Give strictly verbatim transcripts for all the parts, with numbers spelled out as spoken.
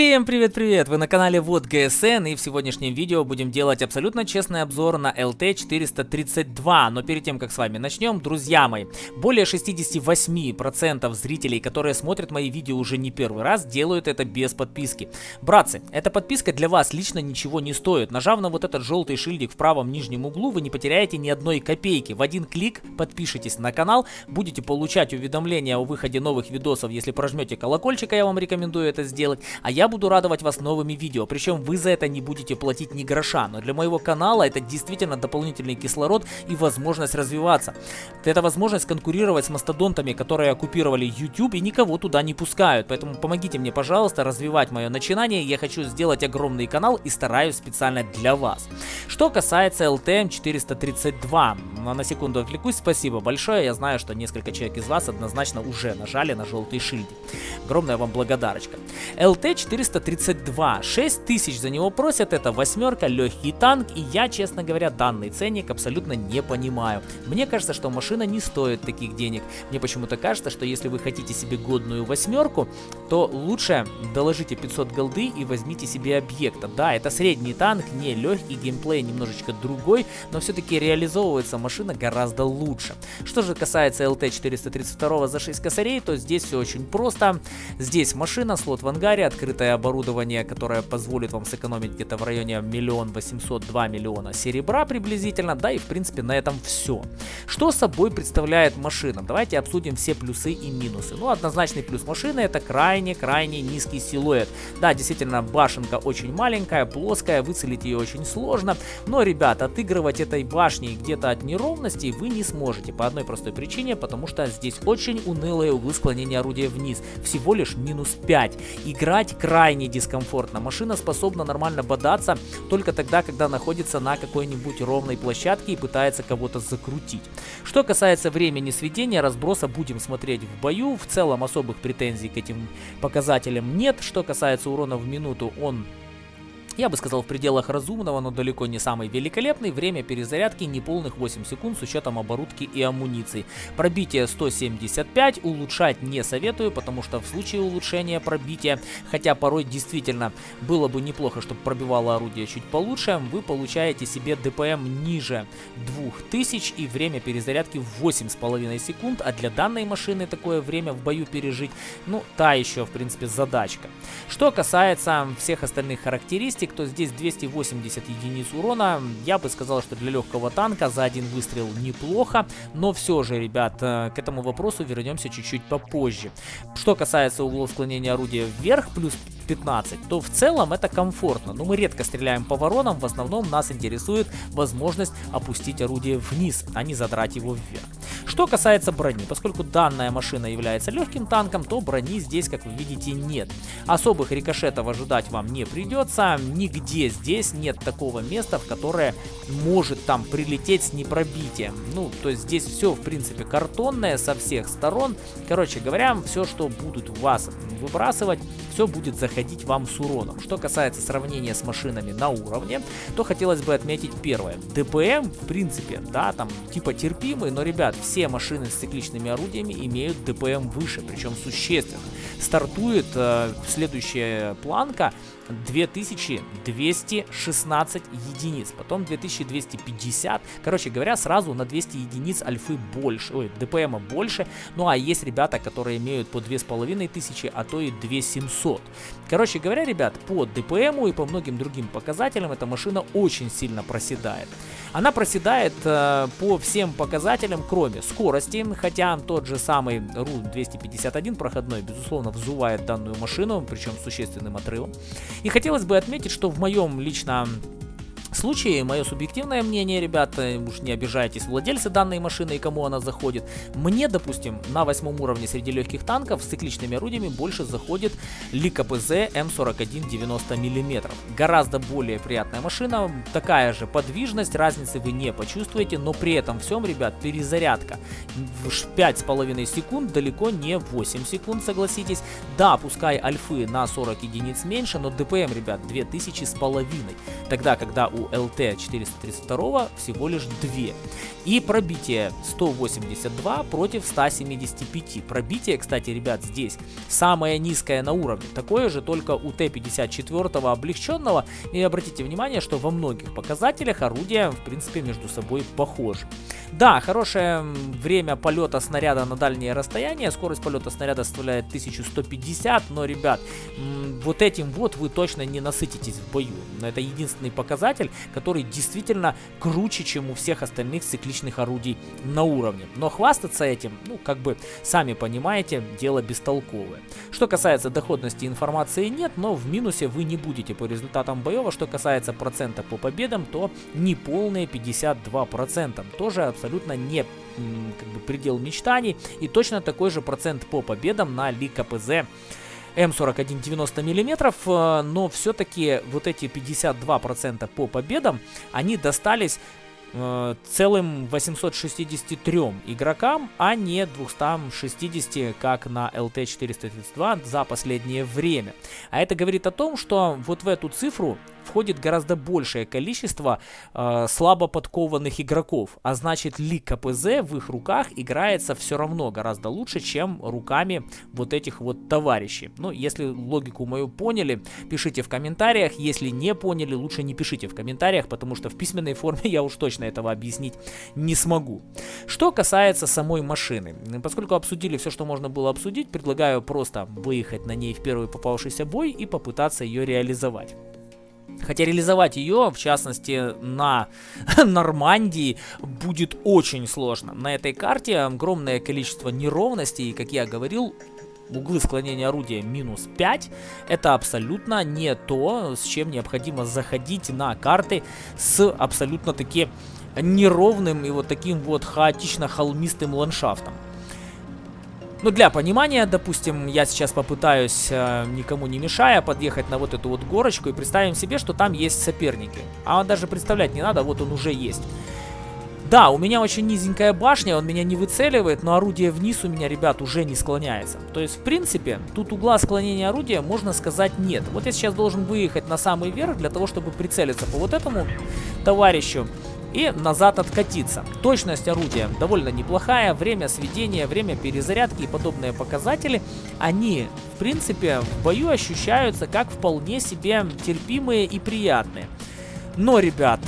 Всем привет-привет! Вы на канале вот джи эс эн, и в сегодняшнем видео будем делать абсолютно честный обзор на эл тэ четыреста тридцать два. Но перед тем, как с вами начнем, друзья мои, более шестидесяти восьми процентов зрителей, которые смотрят мои видео уже не первый раз, делают это без подписки. Братцы, эта подписка для вас лично ничего не стоит. Нажав на вот этот желтый шильдик в правом нижнем углу, вы не потеряете ни одной копейки. В один клик подпишитесь на канал, будете получать уведомления о выходе новых видосов, если прожмете колокольчик, а я вам рекомендую это сделать. А я буду радовать вас новыми видео, причем вы за это не будете платить ни гроша, но для моего канала это действительно дополнительный кислород и возможность развиваться. Это возможность конкурировать с мастодонтами, которые оккупировали YouTube и никого туда не пускают, поэтому помогите мне, пожалуйста, развивать мое начинание, я хочу сделать огромный канал и стараюсь специально для вас. Что касается эл тэ эм четыреста тридцать два, на секунду отвлекусь, спасибо большое, я знаю, что несколько человек из вас однозначно уже нажали на желтый шильдик, огромная вам благодарочка. эл тэ четыреста тридцать два, шесть тысяч за него просят, это восьмерка, легкий танк, и я, честно говоря, данный ценник абсолютно не понимаю. Мне кажется, что машина не стоит таких денег. Мне почему-то кажется, что если вы хотите себе годную восьмерку, то лучше доложите пятьсот голды и возьмите себе объекта. Да, это средний танк, не легкий, геймплей немножечко другой, но все-таки реализовывается машина гораздо лучше. Что же касается эл тэ четыреста тридцать два за шесть косарей, то здесь все очень просто. Здесь машина, слот в ангаре, открытое оборудование, которое позволит вам сэкономить где-то в районе миллион восемьсот, два миллиона серебра приблизительно, да и в принципе на этом все. Что собой представляет машина? Давайте обсудим все плюсы и минусы. Ну, однозначный плюс машины — это крайне-крайне низкий силуэт. Да, действительно, башенка очень маленькая, плоская, выцелить ее очень сложно, но, ребят, отыгрывать этой башней где-то от неровностей вы не сможете по одной простой причине, потому что здесь очень унылые углы склонения орудия вниз, всего лишь минус пять. Игра крайне дискомфортно. Машина способна нормально бодаться только тогда, когда находится на какой-нибудь ровной площадке и пытается кого-то закрутить. Что касается времени сведения, разброса будем смотреть в бою. В целом особых претензий к этим показателям нет. Что касается урона в минуту, он, я бы сказал, в пределах разумного, но далеко не самый великолепный. Время перезарядки неполных восемь секунд с учетом оборудки и амуниции. Пробитие сто семьдесят пять, улучшать не советую, потому что в случае улучшения пробития, хотя порой действительно было бы неплохо, чтобы пробивало орудие чуть получше, вы получаете себе дэ пэ эм ниже двух тысяч и время перезарядки в восемь с половиной секунд, а для данной машины такое время в бою пережить, ну, та еще, в принципе, задачка. Что касается всех остальных характеристик, то здесь двести восемьдесят единиц урона. Я бы сказал, что для легкого танка за один выстрел неплохо, но все же, ребят, к этому вопросу вернемся чуть-чуть попозже. Что касается углов склонения орудия вверх, плюс пятнадцать, то в целом это комфортно, но мы редко стреляем по воронам, в основном нас интересует возможность опустить орудие вниз, а не задрать его вверх. Что касается брони, поскольку данная машина является легким танком, то брони здесь, как вы видите, нет. Особых рикошетов ожидать вам не придется, нигде здесь нет такого места, в которое может там прилететь с непробитием. Ну, то есть здесь все, в принципе, картонное со всех сторон. Короче говоря, все, что будут вас выбрасывать, все будет заходить вам с уроном. Что касается сравнения с машинами на уровне, то хотелось бы отметить первое. дэ пэ эм, в принципе, да, там типа терпимый, но, ребят, все машины с цикличными орудиями имеют дэ пэ эм выше, причем существенно. Стартует э, следующая планка две тысячи двести шестнадцать единиц, потом две тысячи двести пятьдесят, короче говоря, сразу на двести единиц альфы больше, ой, дэ пэ эма больше, ну а есть ребята, которые имеют по две тысячи пятьсот, а то и две тысячи семьсот. Короче говоря, ребят, по дэ пэ эму и по многим другим показателям эта машина очень сильно проседает. Она проседает э, по всем показателям, кроме скорости, хотя тот же самый ру двести пятьдесят один проходной, безусловно, взувает данную машину, причем с существенным отрывом. И хотелось бы отметить, что в моем личном случае, мое субъективное мнение, ребята, уж не обижайтесь, владельцы данной машины и кому она заходит. Мне, допустим, на восьмом уровне среди легких танков с цикличными орудиями больше заходит ЛИКПЗ эм сорок один девяносто миллиметров. Гораздо более приятная машина, такая же подвижность, разницы вы не почувствуете, но при этом всем, ребят, перезарядка в пять с половиной секунд, далеко не восемь секунд, согласитесь. Да, пускай альфы на сорок единиц меньше, но дэ пэ эм, ребят, две тысячи с половиной. Тогда, когда у у ЛТ четыреста тридцать два всего лишь две. И пробитие сто восемьдесят два против ста семидесяти пяти. Пробитие, кстати, ребят, здесь самое низкое на уровне. Такое же, только у Т пятьдесят четыре облегченного. И обратите внимание, что во многих показателях орудия, в принципе, между собой похожи. Да, хорошее время полета снаряда на дальние расстояния. Скорость полета снаряда составляет тысячу сто пятьдесят, но, ребят, вот этим вот вы точно не насытитесь в бою. Это единственный показатель, который действительно круче, чем у всех остальных цикличных орудий на уровне. Но хвастаться этим, ну, как бы, сами понимаете, дело бестолковое. Что касается доходности, информации нет, но в минусе вы не будете по результатам боева. Что касается процента по победам, то неполные пятьдесят два процента. Тоже абсолютно не, как бы, предел мечтаний. И точно такой же процент по победам на ЛИКПЗ М сорок один девяносто миллиметров, но все-таки вот эти пятьдесят два процента по победам, они достались э, целым восьмистам шестидесяти трём игрокам, а не двухстам шестидесяти, как на ЛТ четыреста тридцать два за последнее время. А это говорит о том, что вот в эту цифру входит гораздо большее количество э, слабо подкованных игроков, а значит, ЛИКПЗ в их руках играется все равно гораздо лучше, чем руками вот этих вот товарищей. Ну, если логику мою поняли, пишите в комментариях. Если не поняли, лучше не пишите в комментариях, потому что в письменной форме я уж точно этого объяснить не смогу. Что касается самой машины, поскольку обсудили все, что можно было обсудить, предлагаю просто выехать на ней в первый попавшийся бой и попытаться ее реализовать. Хотя реализовать ее, в частности, на Нормандии, будет очень сложно. На этой карте огромное количество неровностей, и, как я говорил, углы склонения орудия минус пять. Это абсолютно не то, с чем необходимо заходить на карты с абсолютно таки неровным и вот таким вот хаотично-холмистым ландшафтом. Ну, для понимания, допустим, я сейчас попытаюсь, э, никому не мешая, подъехать на вот эту вот горочку и представим себе, что там есть соперники. А даже представлять не надо, вот он уже есть. Да, у меня очень низенькая башня, он меня не выцеливает, но орудие вниз у меня, ребят, уже не склоняется. То есть, в принципе, тут угла склонения орудия, можно сказать, нет. Вот я сейчас должен выехать на самый верх для того, чтобы прицелиться по вот этому товарищу и назад откатиться. Точность орудия довольно неплохая, время сведения, время перезарядки и подобные показатели, они, в принципе, в бою ощущаются как вполне себе терпимые и приятные. Но, ребят,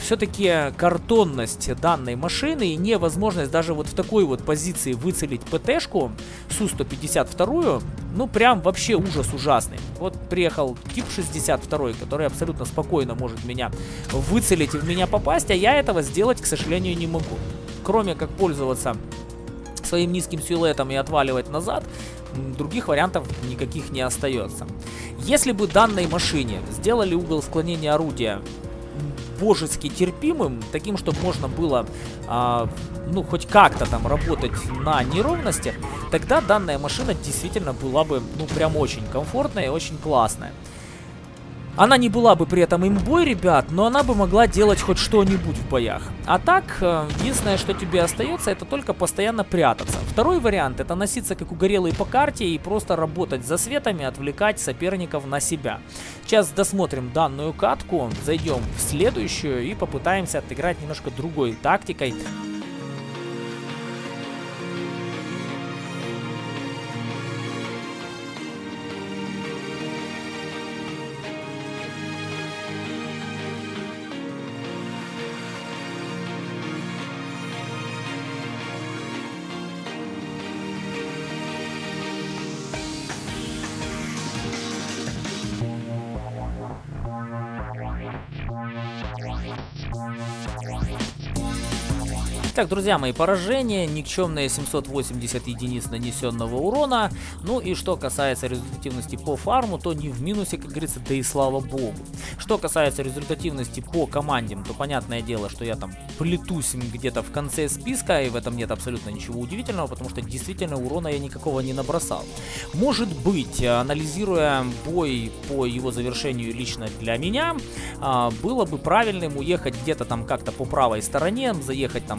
все-таки картонность данной машины и невозможность даже вот в такой вот позиции выцелить ПТ-шку, Су сто пятьдесят два, ну прям вообще ужас ужасный. Вот приехал Тип шестьдесят два, который абсолютно спокойно может меня выцелить и в меня попасть, а я этого сделать, к сожалению, не могу. Кроме как пользоваться своим низким силуэтом и отваливать назад, других вариантов никаких не остается. Если бы данной машине сделали угол склонения орудия божески терпимым, таким, чтобы можно было, а, ну, хоть как-то там работать на неровностях, тогда данная машина действительно была бы, ну, прям очень комфортная и очень классная. Она не была бы при этом имбой, ребят, но она бы могла делать хоть что-нибудь в боях. А так, единственное, что тебе остается, это только постоянно прятаться. Второй вариант — это носиться как угорелый по карте и просто работать за светами, отвлекать соперников на себя. Сейчас досмотрим данную катку, зайдем в следующую и попытаемся отыграть немножко другой тактикой. Так, друзья мои, поражение, никчемные семьсот восемьдесят единиц нанесенного урона. Ну и что касается результативности по фарму, то не в минусе, как говорится, да и слава богу. Что касается результативности по командам, то понятное дело, что я там плетусь где-то в конце списка, и в этом нет абсолютно ничего удивительного, потому что действительно урона я никакого не набросал. Может быть, анализируя бой по его завершению лично для меня, было бы правильным уехать где-то там как-то по правой стороне, заехать там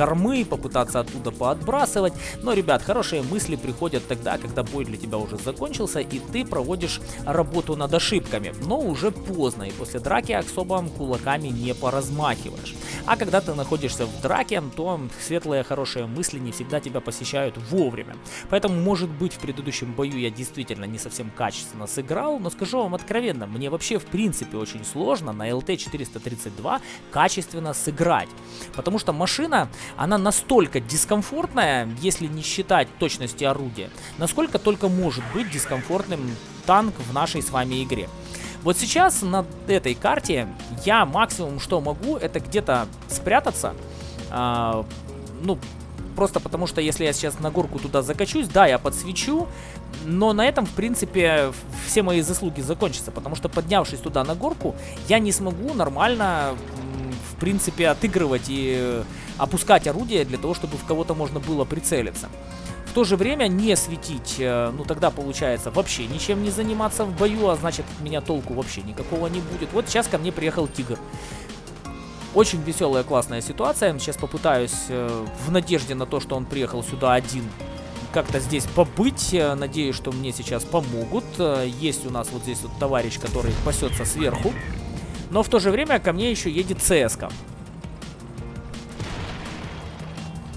кормы, попытаться оттуда поотбрасывать. Но, ребят, хорошие мысли приходят тогда, когда бой для тебя уже закончился и ты проводишь работу над ошибками. Но уже поздно, и после драки особо кулаками не поразмахиваешь. А когда ты находишься в драке, то светлые хорошие мысли не всегда тебя посещают вовремя. Поэтому, может быть, в предыдущем бою я действительно не совсем качественно сыграл, но скажу вам откровенно, мне вообще в принципе очень сложно на эл тэ четыреста тридцать два качественно сыграть. Потому что машина, она настолько дискомфортная, если не считать точности орудия, насколько только может быть дискомфортным танк в нашей с вами игре. Вот сейчас на этой карте я максимум что могу, это где-то спрятаться, э, ну, просто потому что если я сейчас на горку туда закачусь, да, я подсвечу, но на этом, в принципе, все мои заслуги закончатся, потому что, поднявшись туда на горку, я не смогу нормально, в принципе, отыгрывать и опускать орудие для того, чтобы в кого-то можно было прицелиться. В то же время не светить, ну тогда получается вообще ничем не заниматься в бою, а значит от меня толку вообще никакого не будет. Вот сейчас ко мне приехал Тигр. Очень веселая, классная ситуация. Сейчас попытаюсь в надежде на то, что он приехал сюда один, как-то здесь побыть. Надеюсь, что мне сейчас помогут. Есть у нас вот здесь вот товарищ, который пасется сверху. Но в то же время ко мне еще едет цэ эс ка.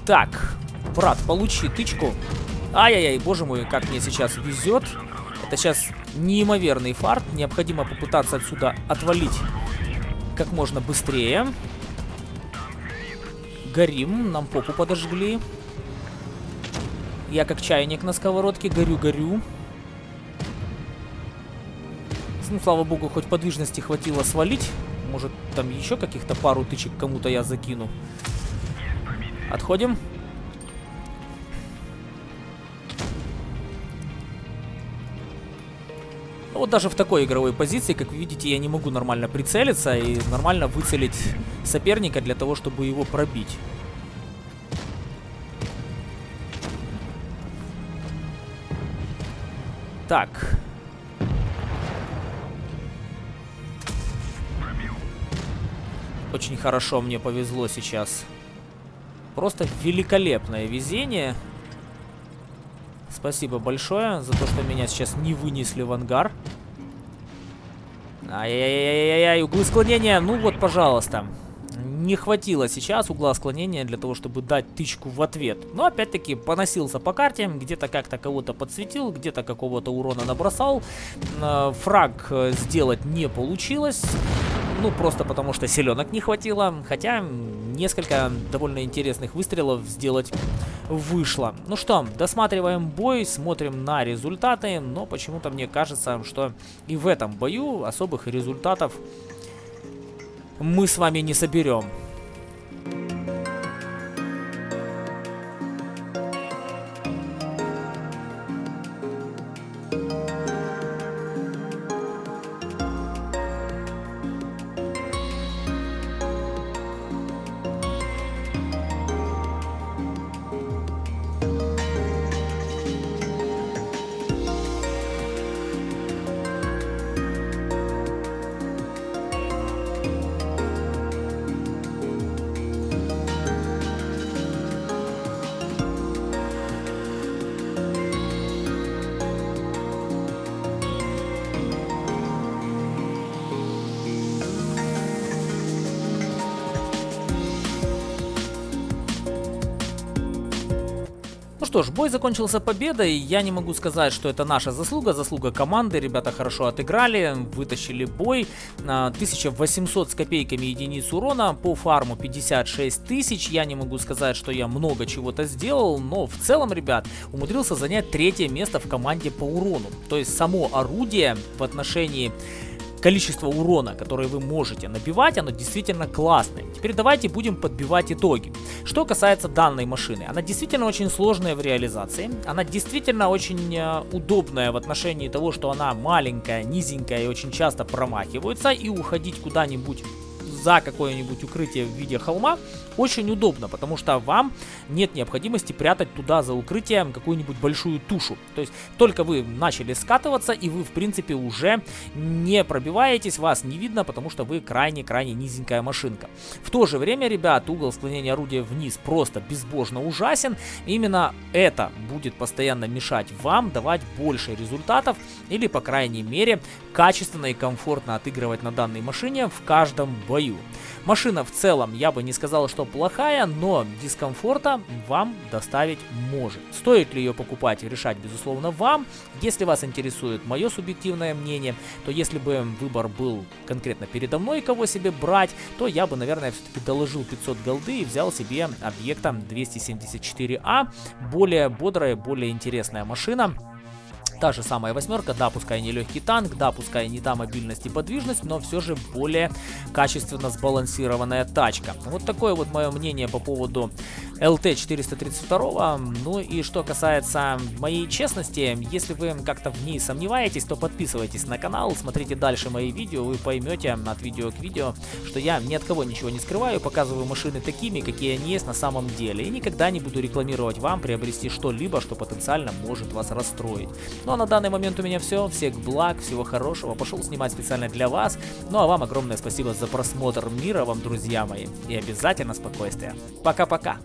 Так... Брат, получи тычку. Ай-яй-яй, боже мой, как мне сейчас везет. Это сейчас неимоверный фарт. Необходимо попытаться отсюда отвалить как можно быстрее. Горим, нам попу подожгли. Я как чайник на сковородке, горю-горю. Ну, слава богу, хоть подвижности хватило свалить. Может, там еще каких-то пару тычек кому-то я закину. Отходим. Вот даже в такой игровой позиции, как вы видите, я не могу нормально прицелиться и нормально выцелить соперника для того, чтобы его пробить. Так. Очень хорошо мне повезло сейчас. Просто великолепное везение. Спасибо большое за то, что меня сейчас не вынесли в ангар. Ай-яй-яй-яй-яй, углы склонения, ну вот, пожалуйста. Не хватило сейчас угла склонения для того, чтобы дать тычку в ответ. Но опять-таки поносился по карте, где-то как-то кого-то подсветил, где-то какого-то урона набросал. Фраг сделать не получилось. Ну, просто потому что селенок не хватило. Хотя несколько довольно интересных выстрелов сделать вышло. Ну что, досматриваем бой, смотрим на результаты. Но почему-то мне кажется, что и в этом бою особых результатов мы с вами не соберем. Ну что ж, бой закончился победой, я не могу сказать, что это наша заслуга, заслуга команды, ребята хорошо отыграли, вытащили бой, тысяча восемьсот с копейками единиц урона, по фарму пятьдесят шесть тысяч, я не могу сказать, что я много чего-то сделал, но в целом, ребят, умудрился занять третье место в команде по урону, то есть само орудие в отношении... количество урона, которое вы можете набивать, оно действительно классное. Теперь давайте будем подбивать итоги. Что касается данной машины, она действительно очень сложная в реализации, она действительно очень удобная в отношении того, что она маленькая, низенькая и очень часто промахивается, и уходить куда-нибудь за какое-нибудь укрытие в виде холма очень удобно, потому что вам нет необходимости прятать туда за укрытием какую-нибудь большую тушу. То есть только вы начали скатываться, и вы в принципе уже не пробиваетесь, вас не видно, потому что вы крайне-крайне низенькая машинка. В то же время, ребят, угол склонения орудия вниз просто безбожно ужасен. Именно это будет постоянно мешать вам давать больше результатов или, по крайней мере, качественно и комфортно отыгрывать на данной машине в каждом бою. Машина в целом, я бы не сказал, что плохая, но дискомфорта вам доставить может. Стоит ли ее покупать, решать, безусловно, вам. Если вас интересует мое субъективное мнение, то если бы выбор был конкретно передо мной, кого себе брать, то я бы, наверное, все-таки доложил пятьсот голды и взял себе объекта двести семьдесят четыре А. Более бодрая, более интересная машина. Та же самая восьмерка, да, пускай не легкий танк, да, пускай не та мобильность и подвижность, но все же более качественно сбалансированная тачка. Вот такое вот мое мнение по поводу Л Т четыреста тридцать два. Ну и что касается моей честности, если вы как-то в ней сомневаетесь, то подписывайтесь на канал, смотрите дальше мои видео, вы поймете от видео к видео, что я ни от кого ничего не скрываю, показываю машины такими, какие они есть на самом деле, и никогда не буду рекламировать вам приобрести что-либо, что потенциально может вас расстроить. Ну а на данный момент у меня все. Всех благ, всего хорошего. Пошел снимать специально для вас. Ну а вам огромное спасибо за просмотр. Мира вам, друзья мои. И обязательно спокойствия. Пока-пока.